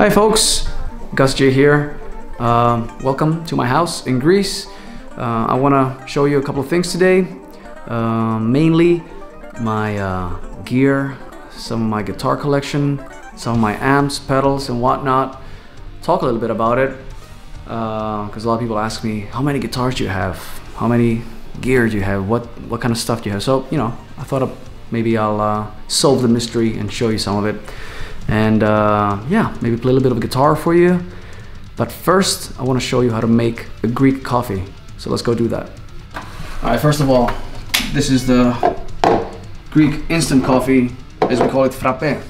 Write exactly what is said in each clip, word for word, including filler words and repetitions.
Hi folks, Gus G. here. Um, welcome to my house in Greece. Uh, I want to show you a couple of things today. Uh, mainly my uh, gear, some of my guitar collection, some of my amps, pedals and whatnot. Talk a little bit about it because uh, a lot of people ask me, how many guitars do you have? How many gear do you have? What, what kind of stuff do you have? So, you know, I thought of maybe I'll uh, solve the mystery and show you some of it. And uh, yeah, maybe play a little bit of guitar for you. But first, I want to show you how to make a Greek coffee. So let's go do that. All right, first of all, this is the Greek instant coffee, as we call it, frappe.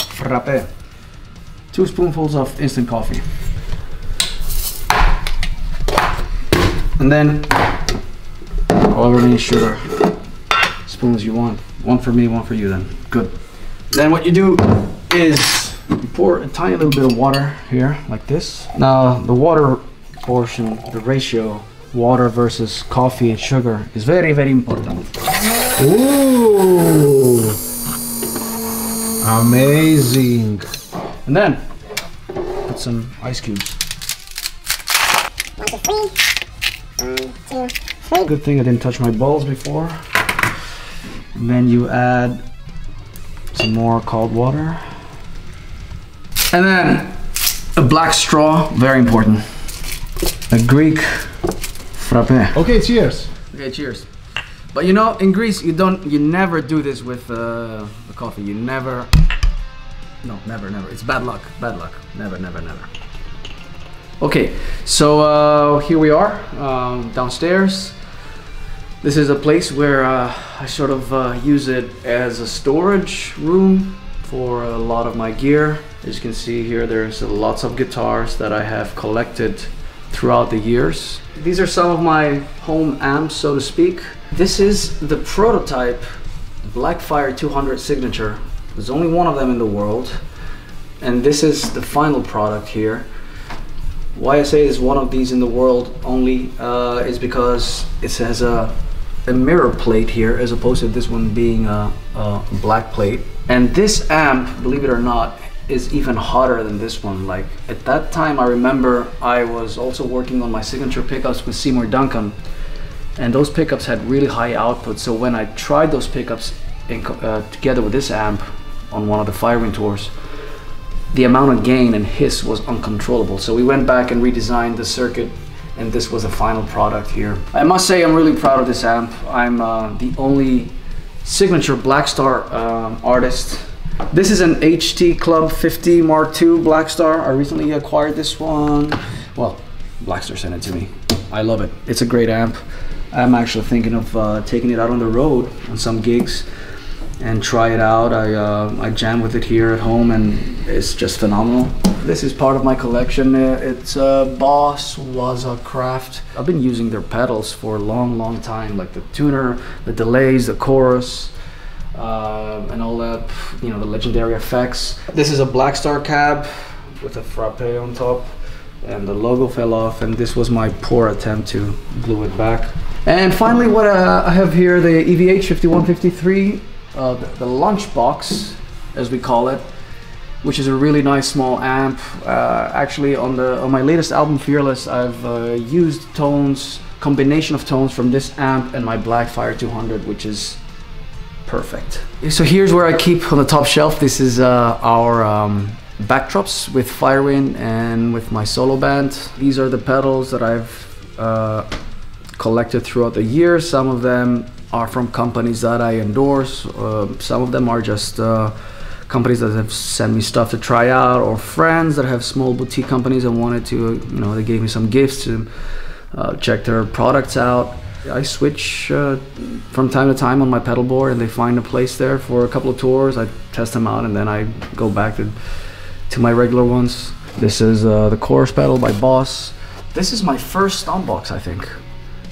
Frappe. Two spoonfuls of instant coffee. And then, however many sugar spoons you want. One for me, one for you then. Good. Then what you do is you pour a tiny little bit of water here, like this. Now, the water portion, the ratio, water versus coffee and sugar is very, very important. Ooh! Amazing! And then, put some ice cubes. One, two, three. One, two, three. Good thing I didn't touch my balls before. And then you add some more cold water. And then, a black straw, very important. A Greek frappe. Okay, cheers. Okay, cheers. But you know, in Greece, you don't, you never do this with uh, the coffee. You never, no, never, never. It's bad luck, bad luck. Never, never, never. Okay, so uh, here we are, um, downstairs. This is a place where uh, I sort of uh, use it as a storage room for a lot of my gear. As you can see here, there's lots of guitars that I have collected throughout the years. These are some of my home amps, so to speak. This is the prototype Blackfire two hundred signature. There's only one of them in the world. And this is the final product here. Why I say is one of these in the world only uh, is because it has a a mirror plate here as opposed to this one being a, a black plate. And this amp, believe it or not, is even hotter than this one. Like at that time, I remember I was also working on my signature pickups with Seymour Duncan, and those pickups had really high output. So when I tried those pickups in, uh, together with this amp on one of the Firewind tours, the amount of gain and hiss was uncontrollable. So we went back and redesigned the circuit, and this was the final product here. I must say I'm really proud of this amp. I'm uh, the only signature Blackstar um, artist. This is an H T Club fifty Mark two Blackstar. I recently acquired this one. Well, Blackstar sent it to me. I love it. It's a great amp. I'm actually thinking of uh, taking it out on the road on some gigs and try it out. I, uh, I jam with it here at home and it's just phenomenal. This is part of my collection. It's uh, Boss Waza Craft. I've been using their pedals for a long, long time, like the tuner, the delays, the chorus, uh, and all that, you know, the legendary effects. This is a Blackstar cab with a frappe on top, and the logo fell off, and this was my poor attempt to glue it back. And finally, what uh, I have here, the E V H fifty-one fifty-three, Uh, the, the lunch box, as we call it, which is a really nice small amp. Uh, actually, on the on my latest album, Fearless, I've uh, used tones, combination of tones from this amp and my Blackfire two hundred, which is perfect. So here's where I keep on the top shelf. This is uh, our um, backdrops with Firewind and with my solo band. These are the pedals that I've uh, collected throughout the years. Some of them are from companies that I endorse. Uh, some of them are just uh, companies that have sent me stuff to try out, or friends that have small boutique companies and wanted to, you know, they gave me some gifts to uh, check their products out. I switch uh, from time to time on my pedal board, and they find a place there for a couple of tours. I test them out and then I go back to, to my regular ones. This is uh, the chorus pedal by Boss. This is my first stomp box, I think.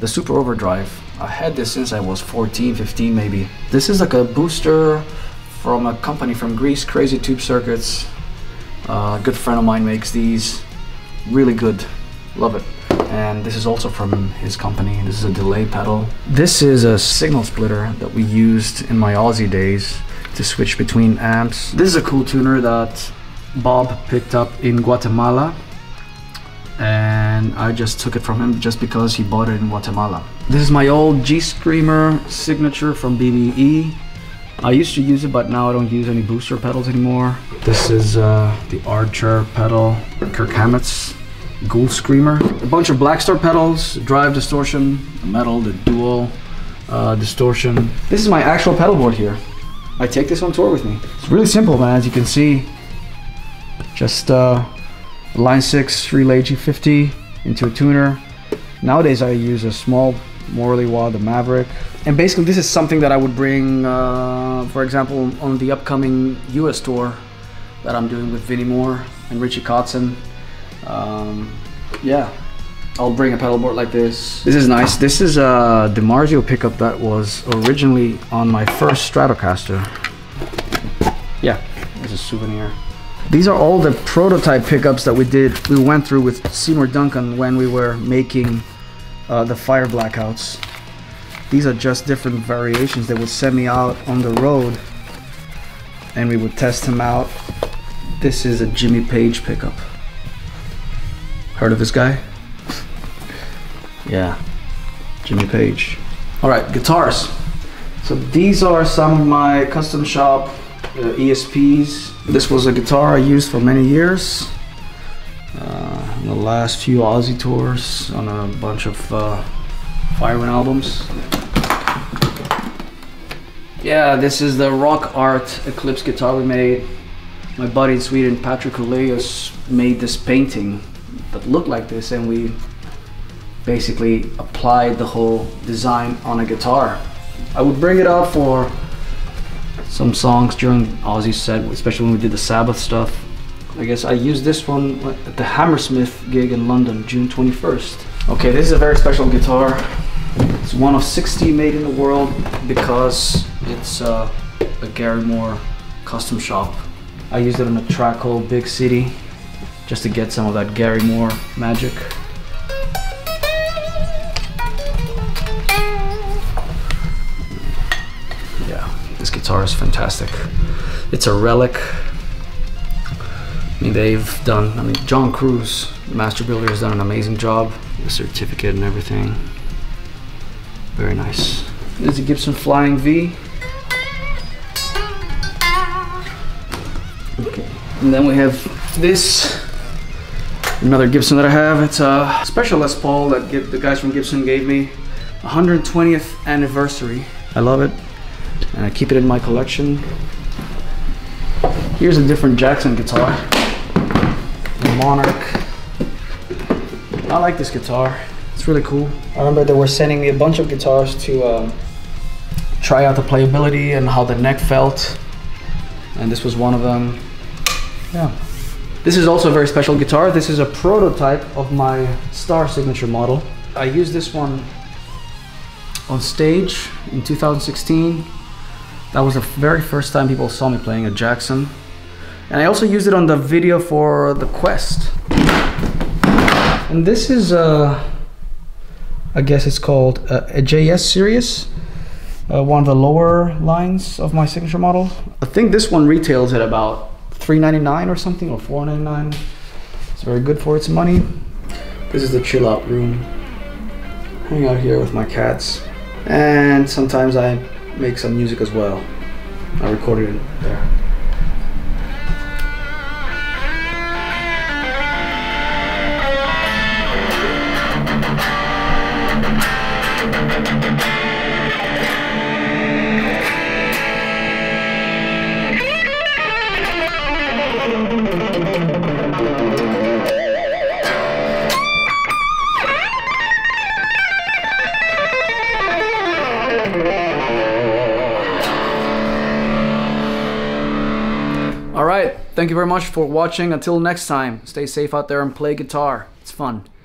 The Super Overdrive. I had this since I was fourteen, fifteen maybe. This is like a booster from a company from Greece, Crazy Tube Circuits. Uh, a good friend of mine makes these. Really good. Love it. And this is also from his company. This is a delay pedal. This is a signal splitter that we used in my Aussie days to switch between amps. This is a cool tuner that Bob picked up in Guatemala, and I just took it from him just because he bought it in Guatemala. This is my old G-Screamer signature from B B E. I used to use it, but now I don't use any booster pedals anymore. This is uh, the Archer pedal, Kirk Hammett's Ghoul Screamer. A bunch of Blackstar pedals, drive distortion, the metal, the dual uh, distortion. This is my actual pedal board here. I take this on tour with me. It's really simple, man, as you can see. Just uh, Line six Relay G fifty into a tuner. Nowadays I use a small Morley Wah, the Maverick. And basically this is something that I would bring, uh, for example, on the upcoming U S tour that I'm doing with Vinnie Moore and Richie Kotzen. Um, yeah, I'll bring a pedal board like this. This is nice. This is a DiMarzio pickup that was originally on my first Stratocaster. Yeah, it's a souvenir. These are all the prototype pickups that we did, we went through with Seymour Duncan when we were making Uh, the Fireblacouts. These are just different variations. They would send me out on the road and we would test them out. This is a Jimmy Page pickup. Heard of this guy? Yeah, Jimmy Page. All right, guitars. So these are some of my custom shop uh, E S Ps. This was a guitar I used for many years. Uh, on the last few Aussie tours, on a bunch of uh, Firewind albums. Yeah, this is the rock art Eclipse guitar we made. My buddy in Sweden, Patrick Olleus, made this painting that looked like this, and we basically applied the whole design on a guitar. I would bring it up for some songs during Aussie set, especially when we did the Sabbath stuff. I guess I used this one at the Hammersmith gig in London, June twenty-first. Okay, this is a very special guitar. It's one of sixty made in the world because it's uh, a Gary Moore custom shop. I used it on a track, Hole Big City, just to get some of that Gary Moore magic. Yeah, this guitar is fantastic. It's a relic. I mean, they've done, I mean, John Cruz, the master builder, has done an amazing job. The certificate and everything. Very nice. This is a Gibson Flying V. Okay. And then we have this, another Gibson that I have. It's a special Les Paul that the guys from Gibson gave me. one hundred twentieth anniversary. I love it. And I keep it in my collection. Here's a different Jackson guitar. Monarch. I like this guitar. It's really cool. I remember they were sending me a bunch of guitars to uh, try out the playability and how the neck felt, and this was one of them. Yeah. This is also a very special guitar. This is a prototype of my Star signature model. I used this one on stage in two thousand sixteen. That was the very first time people saw me playing a Jackson. And I also used it on the video for the Quest. And this is a, I guess it's called a, a J S series, uh, one of the lower lines of my signature model. I think this one retails at about three ninety-nine or something, or four ninety-nine. It's very good for its money. This is the chill out room. Hang out here with my cats. And sometimes I make some music as well. I recorded it there. All right, thank you very much for watching. Until next time, stay safe out there and play guitar. It's fun.